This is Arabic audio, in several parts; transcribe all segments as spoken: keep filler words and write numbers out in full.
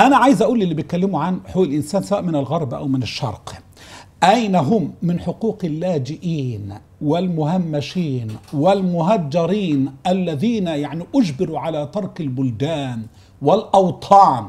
أنا عايز أقول للي بيتكلموا عن حقوق الإنسان سواء من الغرب أو من الشرق، أين هم من حقوق اللاجئين والمهمشين والمهجرين الذين يعني أجبروا على ترك البلدان والأوطان؟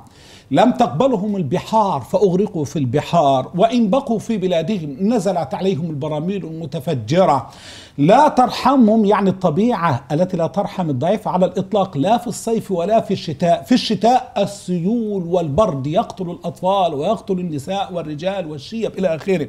لم تقبلهم البحار فأغرقوا في البحار، وإن بقوا في بلادهم نزلت عليهم البراميل المتفجرة. لا ترحمهم يعني الطبيعة التي لا ترحم الضعيف على الإطلاق، لا في الصيف ولا في الشتاء. في الشتاء السيول والبرد يقتل الأطفال ويقتل النساء والرجال والشيب إلى آخره،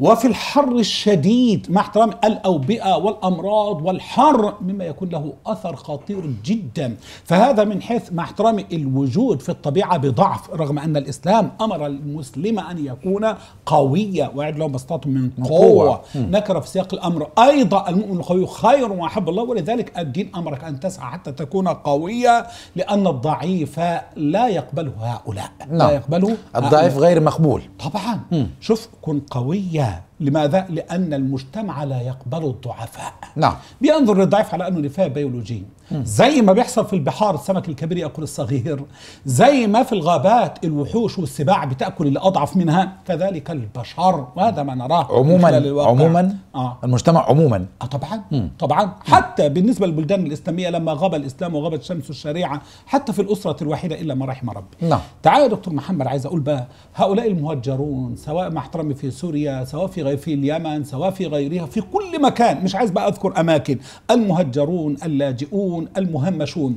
وفي الحر الشديد مع احترام الأوبئة والأمراض والحر مما يكون له أثر خطير جدا. فهذا من حيث مع احترام الوجود في الطبيعة بضعف، رغم أن الإسلام أمر المسلم أن يكون قوية ويعد لهم بسطاته من قوة. نكر في سياق الأمر أيضا المؤمن القوي خير وأحب الله، ولذلك الدين أمرك أن تسعى حتى تكون قوية، لأن الضعيف لا يقبله هؤلاء. نعم. لا يقبله الضعيف هؤلاء. غير مقبول طبعا. مم. شوف كن قوية، لماذا؟ لأن المجتمع لا يقبل الضعفاء. نعم. بينظر للضعيف على أنه نفاية بيولوجي، زي ما بيحصل في البحار السمك الكبير يأكل الصغير، زي ما في الغابات الوحوش والسباع بتأكل اللي أضعف منها، كذلك البشر. وهذا ما نراه عموما عموما آه. المجتمع عموما آه طبعا. مم. طبعا. مم. حتى بالنسبة للبلدان الإسلامية لما غاب الإسلام وغابت شمس الشريعة، حتى في الأسرة الوحيدة إلا ما رحم ربي. نعم. تعالوا يا دكتور محمد، عايز أقول بقى هؤلاء المهجرون سواء مع احترامي في سوريا، سواء في في اليمن، سواء في غيرها، في كل مكان، مش عايز بقى أذكر أماكن، المهجرون اللاجئون المهمشون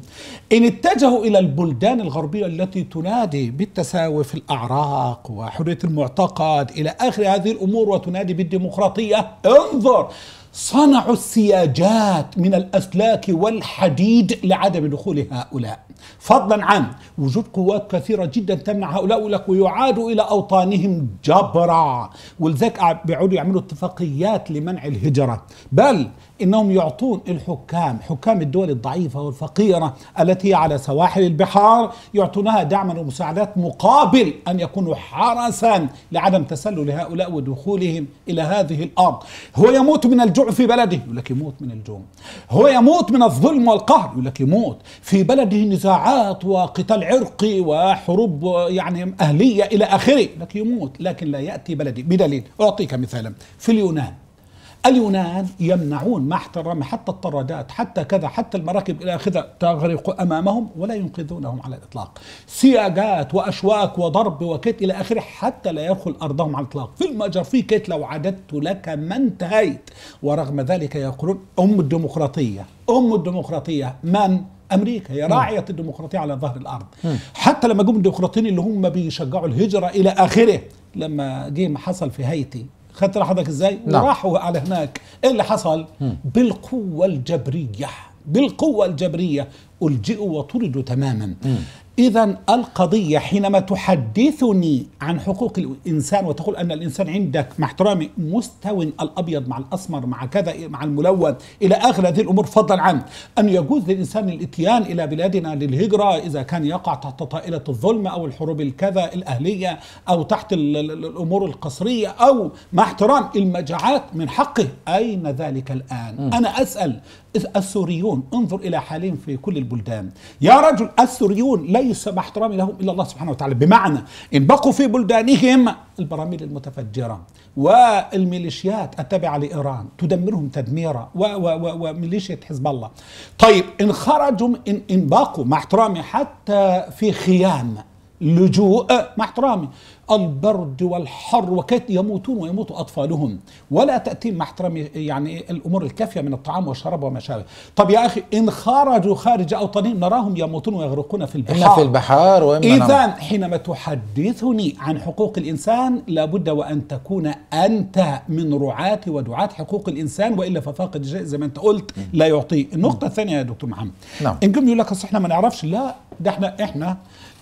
إن اتجهوا إلى البلدان الغربية التي تنادي بالتساوي في الأعراق وحرية المعتقد إلى آخر هذه الأمور وتنادي بالديمقراطية، انظر صنعوا السياجات من الأسلاك والحديد لعدم دخول هؤلاء، فضلا عن وجود قوات كثيرة جدا تمنع هؤلاء ويعادوا إلى أوطانهم جبرا. ولذلك بيعودوا يعملوا اتفاقيات لمنع الهجرة، بل إنهم يعطون الحكام حكام الدول الضعيفة والفقيرة التي على سواحل البحار يعطونها دعما ومساعدات مقابل أن يكونوا حرسا لعدم تسلل هؤلاء ودخولهم إلى هذه الأرض. هو يموت من الجوع في بلده، يقول لك يموت من الجوع. هو يموت من الظلم والقهر، يقول لك يموت في بلده. نزاعات وقتال عرقي وحروب يعني أهلية إلى آخره، يقول لك يموت لكن لا يأتي بلده. بدليل أعطيك مثالا في اليونان، اليونان يمنعون مع احترام حتى الطرادات حتى كذا حتى المراكب إلى آخره تغرق أمامهم ولا ينقذونهم على الإطلاق، سياجات وأشواك وضرب وكتل إلى آخره حتى لا يدخل أرضهم على الإطلاق. في المجر في كتلة، وعددت لك ما انتهيت، ورغم ذلك يقولون أم الديمقراطية أم الديمقراطية. من؟ أمريكا، هي راعية الديمقراطية على ظهر الأرض. م. حتى لما جم الديمقراطيين اللي هم بيشجعوا الهجرة إلى آخره، لما جه ما حصل في هايتي، خدت لحضرتك ازاي؟ نعم. وراحوا على هناك، ايه اللي حصل؟ م. بالقوة الجبرية، بالقوة الجبرية ألجئوا وطردوا تماما. إذا القضية حينما تحدثني عن حقوق الإنسان وتقول أن الإنسان عندك مع احترامي مستوى الأبيض مع الأسمر مع كذا مع الملون إلى آخر هذه الأمور، فضلا عن أن يجوز للإنسان الإتيان إلى بلادنا للهجرة إذا كان يقع تحت طائلة الظلم أو الحروب الكذا الأهلية أو تحت الأمور القصرية أو مع احترام المجاعات، من حقه. أين ذلك الآن؟ م. أنا أسأل السوريون، انظر إلى حالهم في كل البلدان يا رجل. السوريون ليس مع احترامي لهم إلا الله سبحانه وتعالى، بمعنى إن بقوا في بلدانهم البراميل المتفجرة والميليشيات التابعة لإيران تدمرهم تدميرا، وميليشيا حزب الله. طيب إن خرجوا إن, إن بقوا مع احترامي حتى في خيام لجوء مع احترامي البرد والحر وكاد يموتون ويموت أطفالهم ولا تأتي مع احترامي يعني الأمور الكافية من الطعام والشراب وما شابه. طب يا أخي إن خرجوا خارج أوطانهم نراهم يموتون ويغرقون في البحار في البحار. إذا حينما تحدثني عن حقوق الإنسان لابد وأن تكون أنت من رعاة ودعاة حقوق الإنسان، وإلا ففاقد الشيء زي ما أنت قلت لا يعطيه. النقطة الثانية يا دكتور محمد، نعم. إن جم يقول لك أصل إحنا ما نعرفش، لا ده إحنا إحنا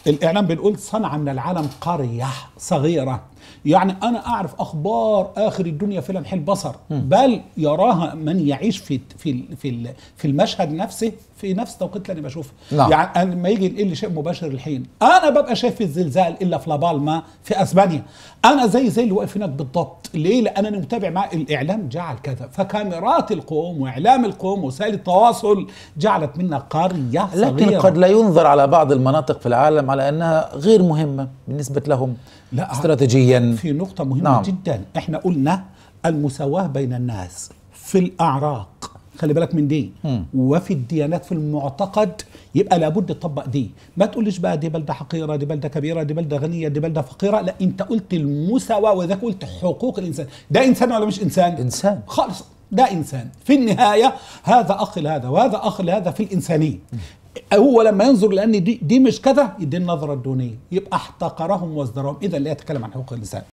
الإعلام بنقول صنع من العالم قرية صغيرة، يعني أنا أعرف أخبار آخر الدنيا في لمح البصر، بل يراها من يعيش في في في في المشهد نفسه في نفس توقيت اللي أنا بشوفه. يعني لما يجي يقول لي شيء مباشر الحين، أنا ببقى شايف الزلزال إلا في لابالما في أسبانيا، أنا زي زي اللي واقف هناك بالضبط. ليه؟ لأن أنا متابع مع الإعلام جعل كذا، فكاميرات القوم وإعلام القوم وسائل التواصل جعلت منا قرية صغيرة. لكن قد لا ينظر على بعض المناطق في العالم على أنها غير مهمة بالنسبة لهم. لا، استراتيجيا في نقطة مهمة نعم. جدا، احنا قلنا المساواة بين الناس في الأعراق، خلي بالك من دي، م. وفي الديانات في المعتقد، يبقى لابد تطبق دي. ما تقولش بقى دي بلدة حقيرة، دي بلدة كبيرة، دي بلدة غنية، دي بلدة فقيرة، لا انت قلت المساواة، وإذا قلت حقوق الإنسان، ده إنسان ولا مش إنسان؟ إنسان خالص، ده إنسان في النهاية، هذا أخ لهذا وهذا أخ لهذا في الإنسانية. هو لما ينظر لأن دي, دي مش كذا، دي النظرة الدونية، يبقى احتقرهم وازدراهم. إذا لا يتكلم عن حقوق الإنسان.